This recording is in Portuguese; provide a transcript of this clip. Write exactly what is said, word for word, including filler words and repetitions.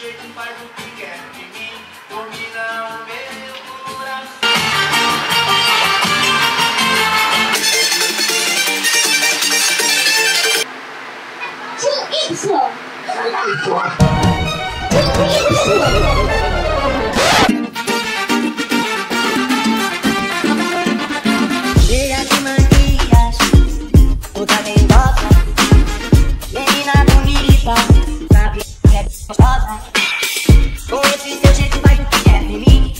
jeito faz o que quer de mim, domina o meu coração. Tim Y!